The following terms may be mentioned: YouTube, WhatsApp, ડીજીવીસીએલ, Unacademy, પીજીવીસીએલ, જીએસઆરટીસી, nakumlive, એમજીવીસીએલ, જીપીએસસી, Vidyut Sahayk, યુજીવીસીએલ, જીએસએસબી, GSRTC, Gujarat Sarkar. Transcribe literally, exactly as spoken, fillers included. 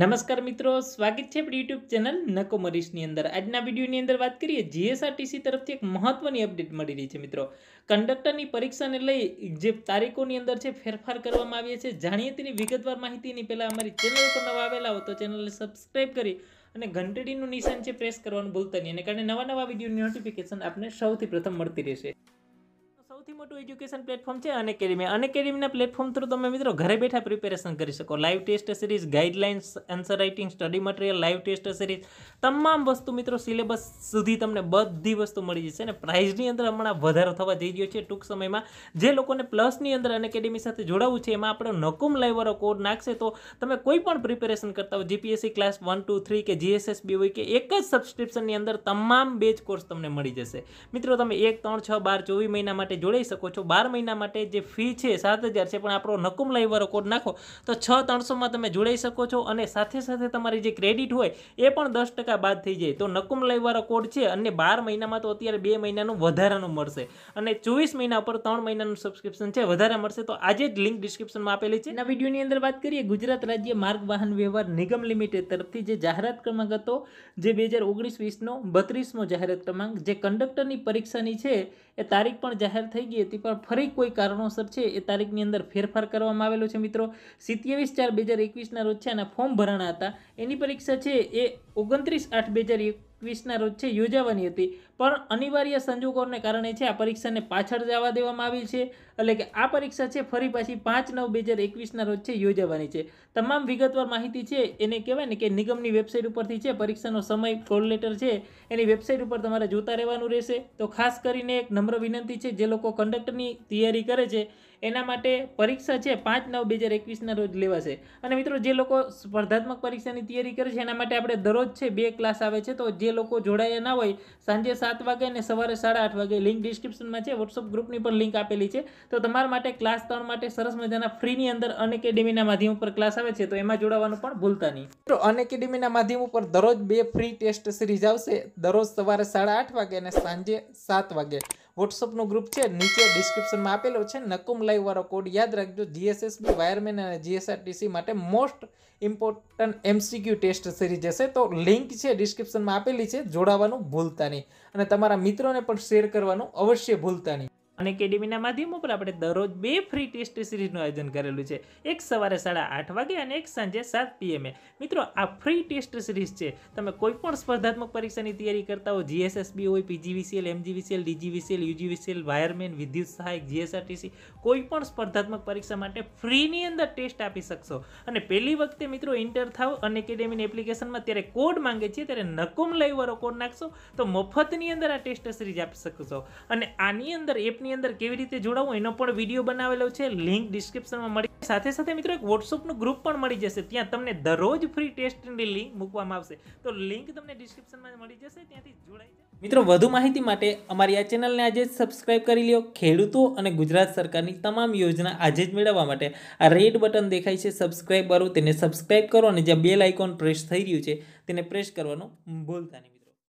नमस्कार मित्रों, स्वागत है अपनी यूट्यूब चैनल नको मरीशनी अंदर। आज विडियो अंदर बात करिए जीएसआरटीसी तरफ से एक महत्वनी अपडेट मिली रही है। मित्रों, कंडक्टर की परीक्षा ने लई जे तारीखों अंदर से फेरफार करवामां आवी छे, जाणीए तेनी विगतवार माहिती। एनी पहेला अमारी चैनल पर नवा आवेला हो तो चैनल सब्सक्राइब करी अने घंटीनुं निशान छे प्रेस करवानुं भूलता नहीं, एने कारणे नवा नवा विडियोनी नोटिफिकेशन आपने सौथी प्रथम मळती रहेशे। સૌથી મોટું એજ્યુકેશન પ્લેટફોર્મ છે UnAcademy। UnAcademyના પ્લેટફોર્મ થ્રુ તમે મિત્રો ઘરે બેઠા પ્રિપેરેશન કરી શકો। Live test series, guidelines, answer writing, study material, live test series, તમામ વસ્તુ મિત્રો સિલેબસ સુધી તમને બધી વસ્તુ મળી જશે અને પ્રાઇઝની અંદર હમણાં વધારો થવા જઈ રહ્યો છે ટૂંક સમયમાં। જે લોકોને પ્લસની અંદર UnAcademy સાથે જોડાવવું છે, એમાં આપણો નકુમ લાઈવવાળો કોડ નાખશે તો તમે કોઈ પણ પ્રિપેરેશન કરતા હોય, જીપીએસસી class one two three કે જીએસએસબી હોય કે એક જ સબસ્ક્રિપ્શનની અંદર તમામ બેચ કોર્સ તમને મળી જશે। મિત્રો તમે એક ત્રણ છ બાર ચોવીસ મહિના માટે જોડાઈ શકો છો। બાર મહિના માટે જે ફી છે સાત હજાર છે, પણ આપણો નકુમ લાઈવવાળો કોડ નાખો તો છ ત્રણસોમાં તમે જોડાઈ શકો છો અને સાથે સાથે તમારી જે ક્રેડિટ હોય એ પણ દસ ટકા બાદ થઈ જાય। તો નકુમ લાઈવવાળો કોડ છે અને બાર મહિનામાં તો અત્યારે બે મહિનાનું વધારાનું મળશે અને ચોવીસ મહિના પર ત્રણ મહિનાનું સબસ્ક્રિપ્શન છે વધારે મળશે। તો આજે જ લિંક ડિસ્ક્રિપ્શનમાં આપેલી છે। આ વિડીયોની અંદર વાત કરીએ ગુજરાત રાજ્ય માર્ગ વાહન વ્યવહાર નિગમ લિમિટેડ તરફથી જે જાહેરાત ક્રમાંક હતો, જે બે હજાર ઓગણીસ વીસનો બત્રીસમો જાહેરાત ક્રમાંક, જે કંડક્ટરની પરીક્ષાની છે એ તારીખ પણ જાહેર થઈ ગઈ હતી, પણ ફરી કોઈ કારણોસર છે એ તારીખની અંદર ફેરફાર કરવામાં આવેલો છે। મિત્રો, સત્યાવીસ ચાર બે હજાર એકવીસના રોજ છે આના ફોર્મ ભરાણા હતા, એની પરીક્ષા છે એ ઓગણત્રીસ આઠ બે હજાર એક વીસના રોજ છે યોજાવાની હતી, પણ અનિવાર્ય સંજોગોને કારણે છે આ પરીક્ષાને પાછળ જવા દેવામાં આવી છે। એટલે કે આ પરીક્ષા છે ફરી પાછી પાંચ નવ બે હજાર એકવીસના રોજ છે યોજાવાની છે। તમામ વિગતવાર માહિતી છે એને કહેવાય ને કે નિગમની વેબસાઇટ ઉપરથી છે પરીક્ષાનો સમય, કોલ લેટર છે એની વેબસાઇટ ઉપર તમારે જોતા રહેવાનું રહેશે। તો ખાસ કરીને એક નમ્ર વિનંતી છે, જે લોકો કંડક્ટરની તૈયારી કરે છે એના માટે પરીક્ષા છે પાંચ નવ બે હજાર એકવીસના રોજ લેવાશે। અને મિત્રો, જે લોકો સ્પર્ધાત્મક પરીક્ષાની તૈયારી કરે છે એના માટે આપણે દરરોજ છે બે ક્લાસ આવે છે, તો જે લોકો જોડાયા ના હોય સાંજે સાત વાગે અને સવારે સાડા આઠ વાગે, લિંક ડિસ્ક્રિપ્શનમાં છે, વોટ્સઅપ ગ્રુપની પણ લિંક આપેલી છે। તો તમારા માટે ક્લાસ ત્રણ માટે સરસ મજાના ફ્રીની અંદર UnAcademyના માધ્યમ ઉપર ક્લાસ આવે છે, તો એમાં જોડાવાનું પણ ભૂલતા નહીં। મિત્રો, UnAcademyના માધ્યમ ઉપર દરરોજ બે ફ્રી ટેસ્ટ સિરીઝ આવશે, દરરોજ સવારે સાડા આઠ વાગે અને સાંજે સાત વાગે। વોટ્સઅપનો ગ્રુપ છે નીચે ડિસ્ક્રિપ્શનમાં આપેલો છે। નકુમ લાઈવવાળો કોડ યાદ રાખજો। જીએસએસબી, વાયરમેન અને જીએસઆરટીસી માટે most important MCQ test series હશે, તો લિંક છે ડિસ્ક્રિપ્શનમાં આપેલી છે, જોડાવાનું ભૂલતા નહીં અને તમારા મિત્રોને પણ શેર કરવાનું અવશ્ય ભૂલતા નહીં। અને UnAcademyના માધ્યમ ઉપર આપણે દરરોજ બે ફ્રી ટેસ્ટ સિરીઝનું આયોજન કરેલું છે, એક સવારે સાડા આઠ વાગે અને એક સાંજે સાત પીએમએ। મિત્રો, આ ફ્રી ટેસ્ટ સિરીઝ છે, તમે કોઈપણ સ્પર્ધાત્મક પરીક્ષાની તૈયારી કરતા હો, જીએસએસબી હોય, પીજીવીસીએલ, એમજીવીસીએલ, ડીજીવીસીએલ, યુજીવીસીએલ, wireman, વિદ્યુત સહાયક, જીએસઆરટીસી, કોઈપણ સ્પર્ધાત્મક પરીક્ષા માટે ફ્રીની અંદર ટેસ્ટ આપી શકશો। અને પહેલી વખતે મિત્રો એન્ટર થાવ UnAcademyની એપ્લિકેશનમાં ત્યારે કોડ માંગે છે, ત્યારે નકુમ લાઈવવાળો કોડ નાખશો તો મફતની અંદર આ ટેસ્ટ સિરીઝ આપી શકશો। અને આની અંદર એપની અંદર કેવી રીતે જોડાવું એનો પણ વિડીયો બનાવેલો છે, લિંક ડિસ્ક્રિપ્શનમાં મળી। સાથે સાથે મિત્રો એક વોટ્સઅપનું ગ્રુપ પણ મળી જશે, ત્યાં તમને દરરોજ ફ્રી ટેસ્ટની લિંક મૂકવામાં આવશે, તો લિંક તમને ડિસ્ક્રિપ્શનમાં મળી જશે, ત્યાંથી જોડાઈ જાવ। મિત્રો, વધુ માહિતી માટે અમારી આ ચેનલને આજે જ સબસ્ક્રાઇબ કરી લ્યો। ખેડૂતો અને ગુજરાત સરકારની તમામ યોજના આજે જ મેળવવા માટે આ રેડ બટન દેખાય છે સબસ્ક્રાઇબ વાળું, તેને સબસ્ક્રાઇબ કરો અને જે બેલ આઇકોન પ્રેસ થઈ રહ્યું છે તેને પ્રેસ કરવાનું ભૂલતા નહીં।